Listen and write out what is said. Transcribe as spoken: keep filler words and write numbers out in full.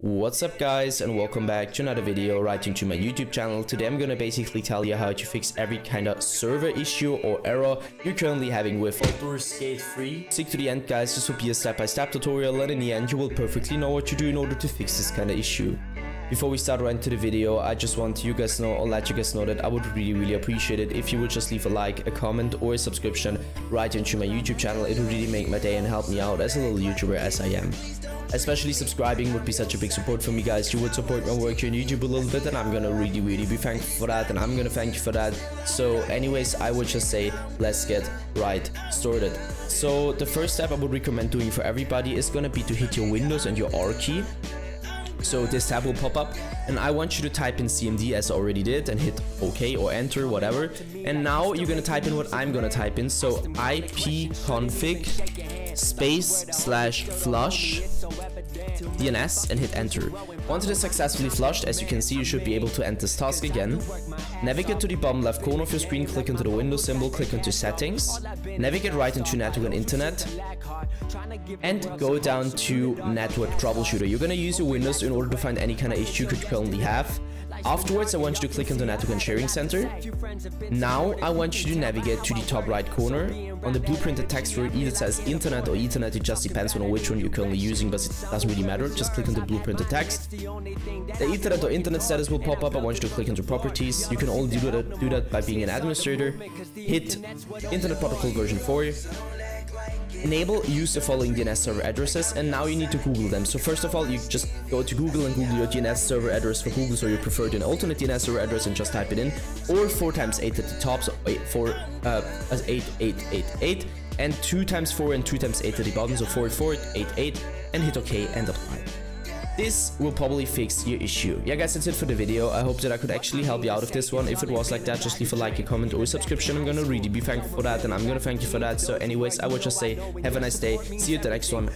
What's up guys, and welcome back to another video right into my YouTube channel. Today I'm gonna basically tell you how to fix every kind of server issue or error you're currently having with Baldurs Gate three. Stick to the end guys, this will be a step-by-step tutorial and in the end you will perfectly know what to do in order to fix this kind of issue. Before we start right into the video, I just want you guys know or let you guys know that I would really really appreciate it if you would just leave a like, a comment or a subscription right into my YouTube channel. It would really make my day and help me out as a little YouTuber as I am. Especially subscribing would be such a big support for me guys. You would support my work here on YouTube a little bit and I'm gonna really really be thankful for that, and I'm gonna thank you for that. So anyways, I would just say let's get right started. So the first step I would recommend doing for everybody is gonna be to hit your Windows and your R key. So this tab will pop up and I want you to type in C M D as I already did and hit OK or enter, whatever. And now you're gonna type in what I'm gonna type in. So ipconfig space slash flush D N S and hit enter. Once it is successfully flushed, as you can see, you should be able to end this task again. Navigate to the bottom left corner of your screen, click into the Windows symbol, click into settings, navigate right into network and internet, and go down to network troubleshooter. You're gonna use your Windows in order to find any kind of issue you could currently have. Afterwards, I want you to click into network and sharing center. Now I want you to navigate to the top right corner. On the blueprinted text where it either says internet or ethernet, it just depends on which one you're currently using, but it doesn't really matter. Just click on the blueprinted text. The ethernet or internet status will pop up. I want you to click into properties. You can only do that, do that by being an administrator. Hit internet protocol version four. Enable, use the following D N S server addresses, and now you need to Google them. So first of all, you just go to Google and Google your D N S server address for Google, so you prefer an alternate D N S server address, and just type it in, or four times eight at the top, so eight four, uh, eight eight eight eight, and two times four and two times eight at the bottom, so four four eight eight, and hit OK and apply. This will probably fix your issue. Yeah guys, that's it for the video. I hope that I could actually help you out of this one. If it was like that, just leave a like, a comment or a subscription. I'm gonna really be thankful for that, and I'm gonna thank you for that. So anyways, I would just say have a nice day. See you at the next one.